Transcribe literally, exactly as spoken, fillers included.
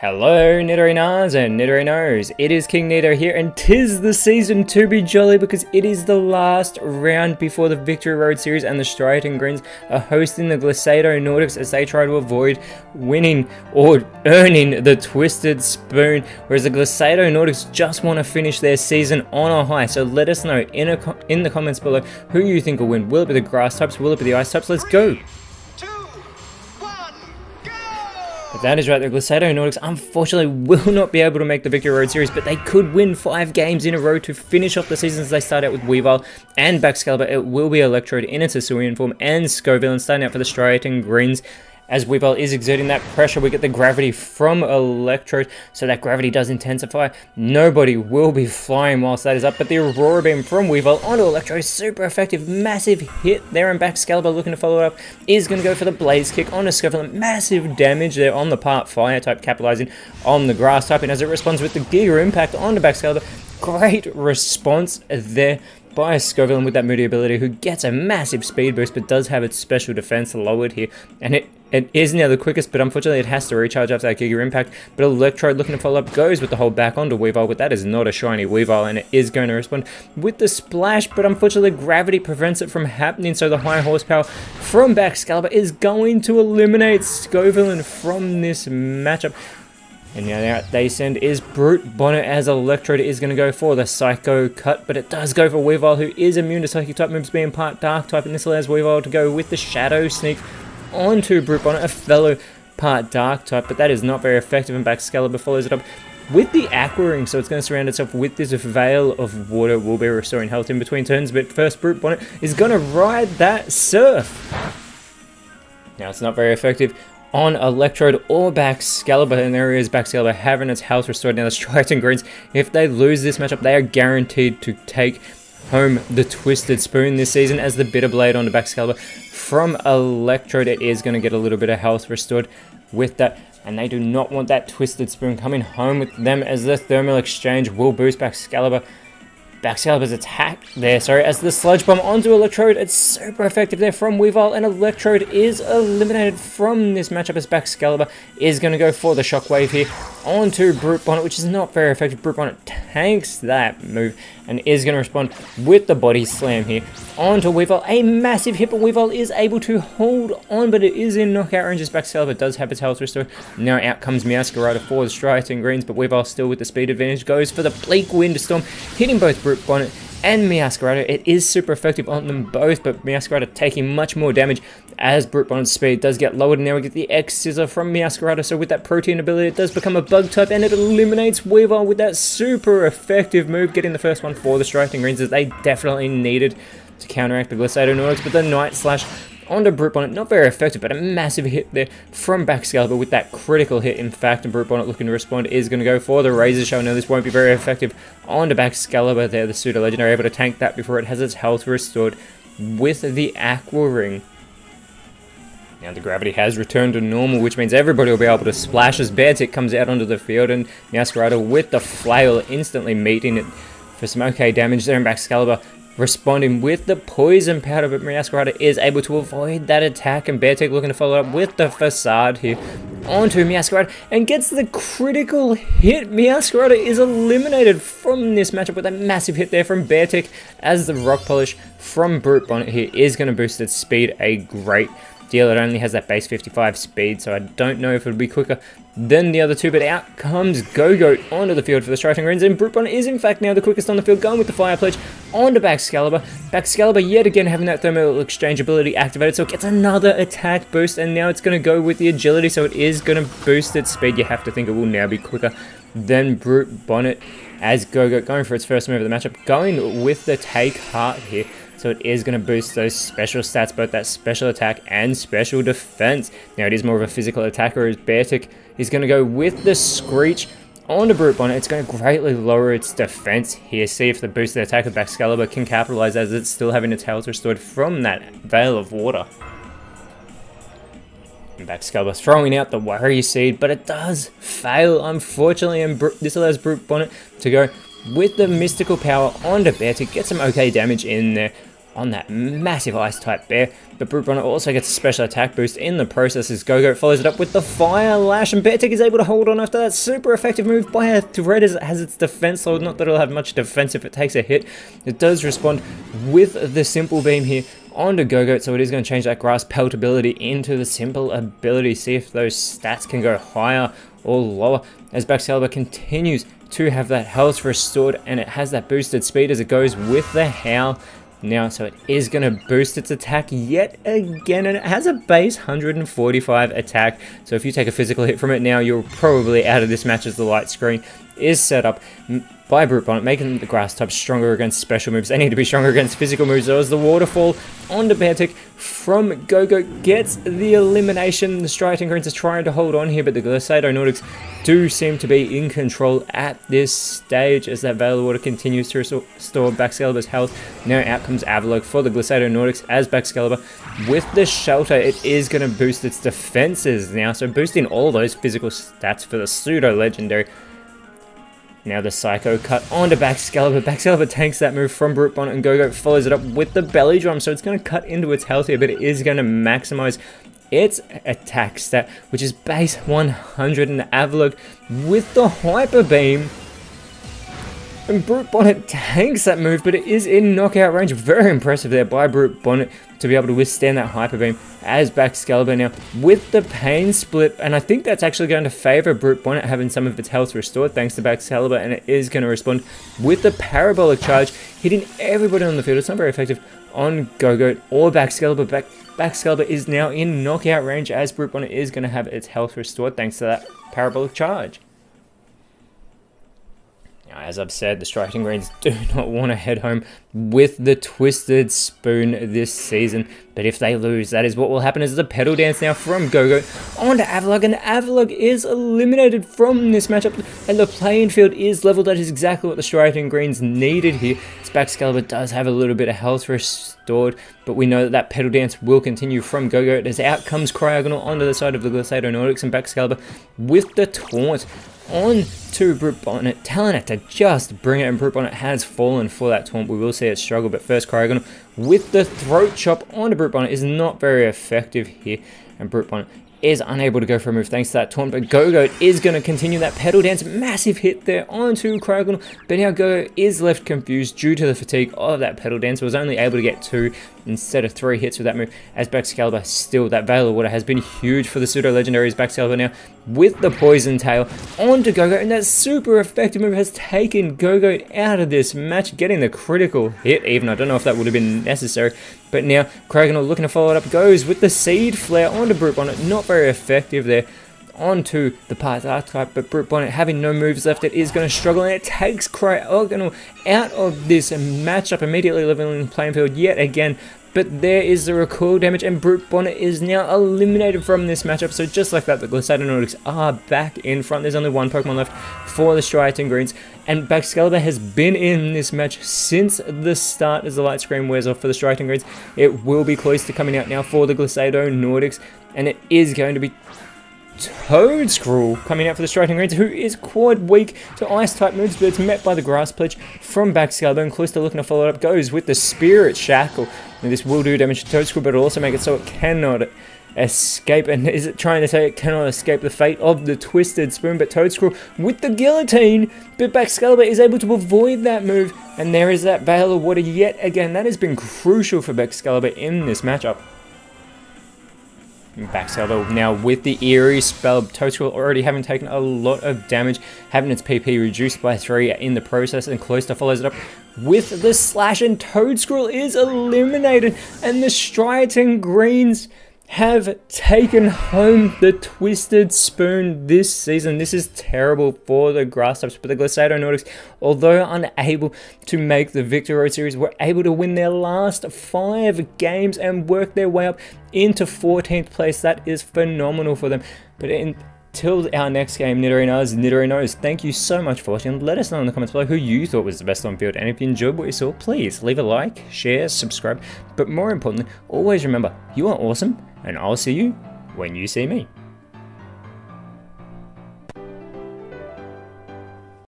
Hello Nidorinas and Nidorinos, it is King Nido here, and tis the season to be jolly because it is the last round before the Victory Road Series, and the Striaton Greens are hosting the Gliscado Nordics as they try to avoid winning or earning the Twisted Spoon, whereas the Gliscado Nordics just want to finish their season on a high. So let us know in, a com in the comments below who you think will win. Will it be the grass types? Will it be the ice types? Let's go! But that is right, the Gliscado Nordics unfortunately will not be able to make the Victory Road Series, but they could win five games in a row to finish off the season as they start out with Weavile and Baxcalibur. It will be Electrode in its Hisuian form and Scoville, and starting out for the Striaton Greens. As Weavile is exerting that pressure, we get the gravity from Electrode, so that gravity does intensify. Nobody will be flying whilst that is up, but the Aurora Beam from Weavile onto Electrode, super effective, massive hit there, and Baxcalibur looking to follow it up, is going to go for the Blaze Kick onto Scovillain, massive damage there on the part Fire type, capitalizing on the Grass type, and as it responds with the Giga Impact onto Baxcalibur, great response there by Scovillain with that moody ability, who gets a massive speed boost but does have its special defense lowered here, and it It is now the quickest, but unfortunately it has to recharge after that Giga Impact. But Electrode looking to follow up, goes with the hold back onto Weavile, but that is not a shiny Weavile, and it is going to respond with the Splash, but unfortunately gravity prevents it from happening, so the high horsepower from Baxcalibur is going to eliminate Scovillain from this matchup. And now they send is Brute Bonnet as Electrode is going to go for the Psycho Cut, but it does go for Weavile, who is immune to Psychic type moves, being part Dark type, and this allows Weavile to go with the Shadow Sneak onto Brute Bonnet, a fellow part Dark type, but that is not very effective, and Baxcalibur follows it up with the Aqua Ring, so it's going to surround itself with this Veil of Water, will be restoring health in between turns, but first Brute Bonnet is going to ride that Surf. Now it's not very effective on Electrode or Baxcalibur, and there is Baxcalibur having its health restored. Now the Striaton Greens, if they lose this matchup, they are guaranteed to take home the Twisted Spoon this season, as the Bitter Blade onto Baxcalibur from Electrode, it is going to get a little bit of health restored with that, and they do not want that Twisted Spoon coming home with them, as the Thermal Exchange will boost Baxcalibur. Baxcalibur's attack there, sorry, as the Sludge Bomb onto Electrode, it's super effective there from Weavile, and Electrode is eliminated from this matchup as Baxcalibur is going to go for the Shockwave here onto Brute Bonnet, which is not very effective. Brute Bonnet tanks that move and is going to respond with the Body Slam here onto Weavile, a massive hit, but Weavile is able to hold on, but it is in knockout range as Baxcalibur does have its health restored. Now out comes Meowscarada for the Striaton Greens, but Weavile still with the speed advantage goes for the Bleak Wind Storm, hitting both Brute Bonnet and Meowscarada. It is super effective on them both, but Meowscarada taking much more damage as Brute Bonnet's speed does get lowered. Now we get the X Scissor from Meowscarada, so with that Protein ability it does become a Bug type, and it eliminates Weavile with that super effective move, getting the first one for the Striaton Greens, as they definitely needed to counteract the Gliscado Nordics. But the Night Slash onto Brute Bonnet, not very effective, but a massive hit there from Baxcalibur with that critical hit. In fact, and Brute Bonnet looking to respond is going to go for the Razor Shell. Now this won't be very effective onto Baxcalibur there, the pseudo legendary, able to tank that before it has its health restored with the Aqua Ring. Now the gravity has returned to normal, which means everybody will be able to splash as Beartic comes out onto the field, and Meowscarada with the Flail instantly meeting it for some okay damage there, and Baxcalibur responding with the Poison Powder, but Meowscarada is able to avoid that attack, and Beartic looking to follow up with the Facade here onto Meowscarada, and gets the critical hit. Meowscarada is eliminated from this matchup with a massive hit there from Beartic, as the Rock Polish from Brute Bonnet here is going to boost its speed a great deal. It only has that base fifty-five speed, so I don't know if it'll be quicker than the other two, but out comes Gogoat onto the field for the Striaton Greens, and Brute Bonnet is in fact now the quickest on the field, going with the Fire Pledge onto Baxcalibur. Baxcalibur yet again having that Thermal Exchange ability activated, so it gets another attack boost, and now it's going to go with the Agility, so it is going to boost its speed. You have to think it will now be quicker than Brute Bonnet, as Gogoat going for its first move of the matchup, going with the Take Heart here. So it is going to boost those special stats, both that special attack and special defense. Now it is more of a physical attacker, as Beartic is going to go with the Screech onto Brute Bonnet. It's going to greatly lower its defense here. See if the boosted attack of Baxcalibur can capitalize, as it's still having its health restored from that Veil of Water. And Baxcalibur throwing out the Worry Seed, but it does fail, unfortunately, and Br this allows Brute Bonnet to go with the Mystical Power onto Beartic, get some okay damage in there on that massive Ice-type bear. But Brute Bonnet also gets a special attack boost in the process as Gogoat follows it up with the Fire Lash, and Beartic is able to hold on after that super effective move by a threat as it has its defense hold. Not that it'll have much defense if it takes a hit. It does respond with the Simple Beam here onto Gogoat, so it is going to change that Grass Pelt ability into the Simple ability. See if those stats can go higher or lower as Baxcalibur continues to have that health restored, and it has that boosted speed as it goes with the Howl now, so it is going to boost its attack yet again, and it has a base one hundred forty-five attack, so if you take a physical hit from it now, you're probably out of this match as the light screen is set up by Brute Bonnet, making the grass type stronger against special moves. They need to be stronger against physical moves, though, as the waterfall onto Beartic from Gogoat gets the elimination. The Striaton Greens is trying to hold on here, but the Gliscado Nordics do seem to be in control at this stage as that Veil of Water continues to restore Baxcalibur's health. Now out comes Avalugg for the Gliscado Nordics as Baxcalibur with the Shelter. It is going to boost its defenses now, so boosting all those physical stats for the pseudo-legendary. Now the Psycho Cut onto Baxcalibur. Baxcalibur tanks that move from Brute Bonnet, and Gogoat follows it up with the Belly Drum, so it's going to cut into its health here, but it is going to maximize its attack stat, which is base one hundred, and Avalugg with the Hyper Beam. And Brute Bonnet tanks that move, but it is in knockout range. Very impressive there by Brute Bonnet to be able to withstand that Hyper Beam as Baxcalibur now with the Pain Split, and I think that's actually going to favor Brute Bonnet having some of its health restored thanks to Baxcalibur, and it is going to respond with the Parabolic Charge, hitting everybody on the field. It's not very effective on Gogoat or Baxcalibur, but Baxcalibur is now in knockout range as Brute Bonnet is going to have its health restored thanks to that Parabolic Charge. As I've said, the Striaton Greens do not want to head home with the Twisted Spoon this season, but if they lose, that is what will happen. As the Pedal Dance now from Gogoat onto Avalugg, and Avalugg is eliminated from this matchup, and the playing field is leveled. That is exactly what the Striaton Greens needed here. Baxcalibur does have a little bit of health restored, but we know that that Pedal Dance will continue from Gogoat as out comes Cryogonal onto the side of the Gliscado Nordics, and Baxcalibur with the Taunt on to Brute Bonnet, telling it to just bring it, and Brute Bonnet has fallen for that Taunt. We will see it struggle, but first Cryogonal with the Throat Chop onto Brute Bonnet is not very effective here, and Brute Bonnet is unable to go for a move thanks to that Taunt, but Gogoat is going to continue that Pedal Dance. Massive hit there onto Cryogonal, but now Gogoat is left confused due to the fatigue of that Pedal Dance. It was only able to get two instead of three hits with that move, as Baxcalibur still, that Veil of Water has been huge for the pseudo-legendaries. Baxcalibur now with the Poison Tail onto Gogoat, and that super effective move has taken Gogoat out of this match, getting the critical hit even. I don't know if that would have been necessary, but now Cryogonal looking to follow it up, goes with the Seed Flare onto Brute Bonnet, not very effective there onto the Pythar type, but Brute Bonnet having no moves left, it is going to struggle, and it takes Cryogonal out of this matchup, immediately leveling the playing field yet again. But there is the recoil damage, and Brute Bonnet is now eliminated from this matchup. So just like that, the Gliscado Nordics are back in front. There's only one Pokemon left for the Striaton Greens, and Baxcalibur has been in this match since the start. As the light screen wears off for the Striaton Greens, it will be Cloyster coming out now for the Gliscado Nordics, and it is going to be Toedscruel coming out for the Striaton Greens, who is quad weak to Ice-type moves, but it's met by the Grass Pledge from Baxcalibur, and Cloyster looking to follow it up, goes with the Spirit Shackle. Now this will do damage to Toedscruel, but it'll also make it so it cannot escape, and is it trying to say it cannot escape the fate of the Twisted Spoon, but Toedscruel with the Guillotine, but Baxcalibur is able to avoid that move, and there is that Veil of Water yet again. That has been crucial for Baxcalibur in this matchup. Baxcalibur now with the Eerie Spell. Toedscruel already having taken a lot of damage, having its P P reduced by three in the process, and Cloyster follows it up with the Slash, and Toedscruel is eliminated, and the Striaton Greens have taken home the Twisted Spoon this season. This is terrible for the grass types, but the Gliscado Nordics, although unable to make the Victory Road Series, were able to win their last five games and work their way up into fourteenth place. That is phenomenal for them. But in Till our next game, Nidorinos, Nidorinos, thank you so much for watching. Let us know in the comments below who you thought was the best on field, and if you enjoyed what you saw, please leave a like, share, subscribe, but more importantly, always remember, you are awesome, and I'll see you when you see me.